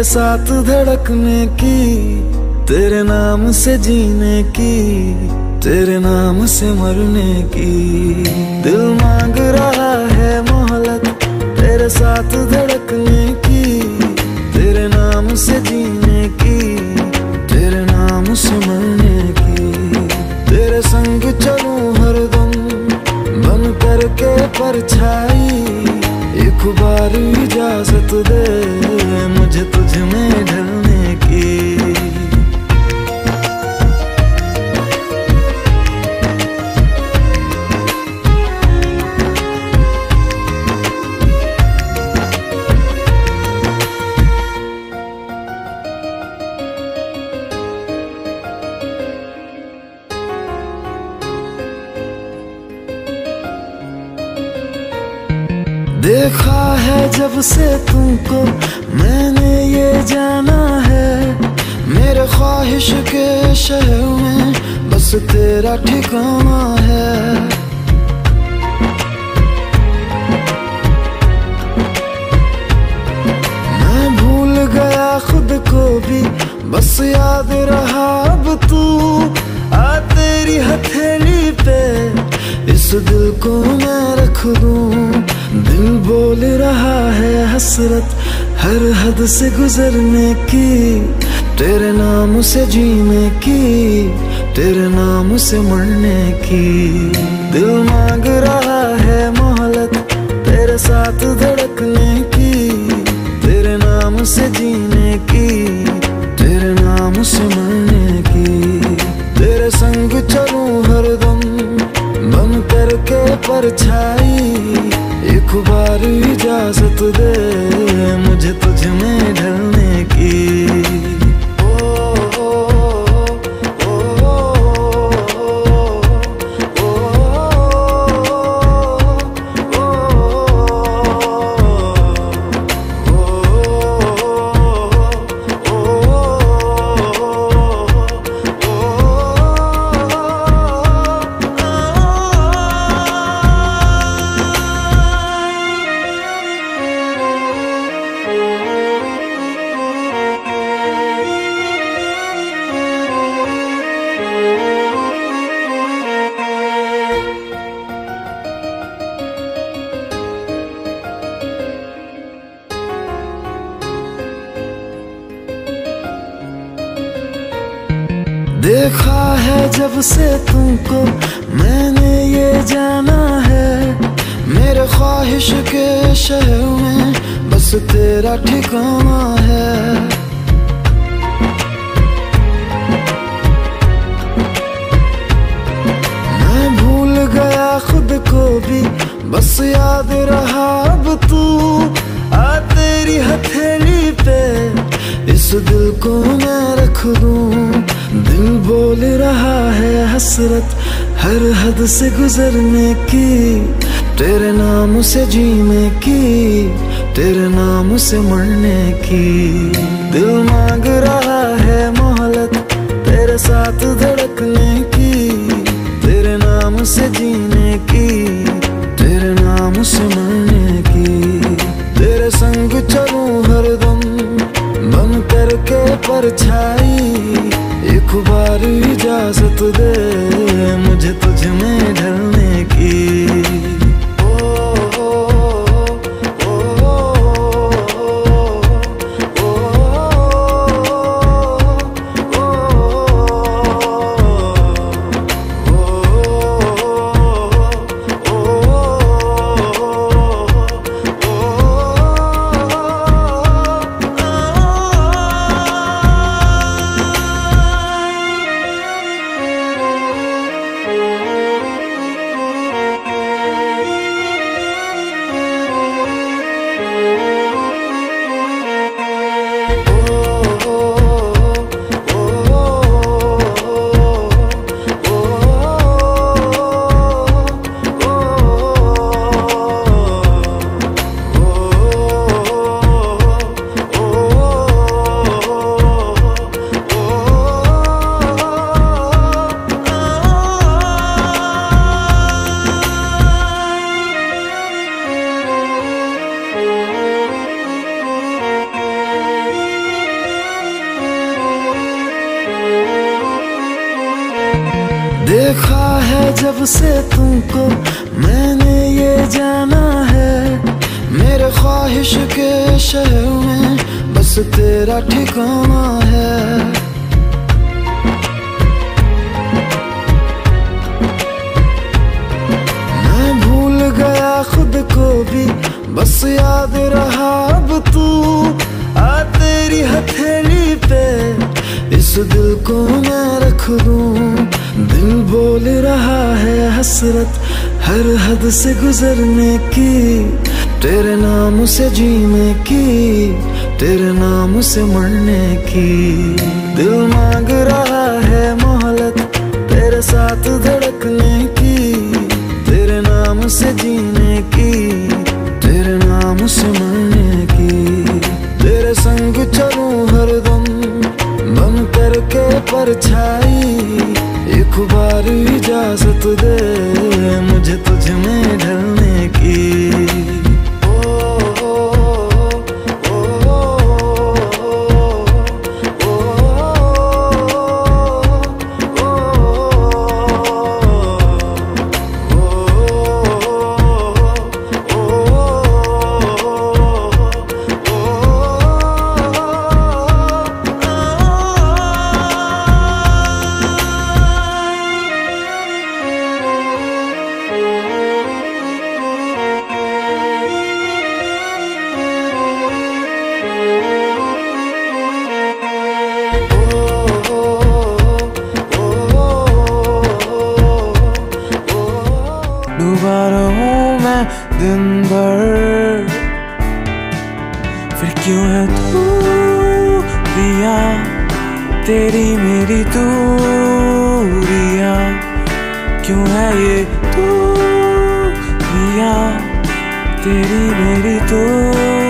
तेरे साथ धड़कने की, तेरे नाम से जीने की, तेरे नाम से मरने की। दिल मांग रहा है मोहलत तेरे साथ धड़कने की, तेरे नाम से जीने की, तेरे नाम से मरने की। तेरे संग चलूं हरदम बन करके परछाई, एक बार इजाजत दे मुझे तुझ में ढलने की। देखा है जब से तुमको मैंने ये जाना है, मेरे ख्वाहिश के शहर में बस तेरा ठिकाना है। मैं भूल गया खुद को भी, बस याद रहा अब तू। आ तेरी हथेली पे इस दिल को मैं रख दूं। दिल बोल रहा है हसरत हर हद से गुजरने की, तेरे नाम से जीने की, तेरे नाम से मरने की। दिल मांग रहा है मोहलत तेरे साथ धड़कने की, तेरे नाम से जीने की, तेरे नाम से मरने की। तेरे संग चलूं हरदम बन करके परछाई, एक बार इजाजत दे मुझे तुझ में ढलने की। ओ ओ ओ ओ देखा है जब से तुमको मैंने ये जाना है, मेरे ख्वाहिश के शहर में बस तेरा ठिकाना है। मैं भूल गया खुद को भी, बस याद रहा अब तू। आ तेरी हथेली पे इस दिल को मैं रख दूं। दिल बोल रहा है हसरत हर हद से गुजरने की, तेरे नाम से जीने की, तेरे नाम से मरने की। दिल मांग रहा है मोहलत तेरे साथ धड़कने की, तेरे नाम से जीने की, तेरे नाम से मरने की। तेरे संग चलूं हरदम बन करके परछाई, एक बार इजाजत दे मुझे तुझ में ढलने की। ओ ओ ओ ओ देखा है जब से तुमको मैंने ये जाना है, मेरे ख्वाहिश के शहर में बस तेरा ठिकाना है। मैं भूल गया खुद को भी, बस याद रहा अब तू। आ तेरी हथेली पे इस दिल को मैं रख दूं। दिल बोल रहा है हसरत हर हद से गुजरने की, तेरे नाम से जीने की, तेरे नाम से मरने की। दिल मांग रहा है मोहलत तेरे साथ धड़कने की, तेरे नाम से जीने की, तेरे नाम से मरने की। तेरे संग चलूं हरदम बन करके परछाई, एक बार इजाजत दे मुझे तुझ में ढलने की। दिन भर फिर क्यों है तू रिया, तेरी मेरी दूरियां क्यों है ये तू रिया, तेरी मेरी दूरियां।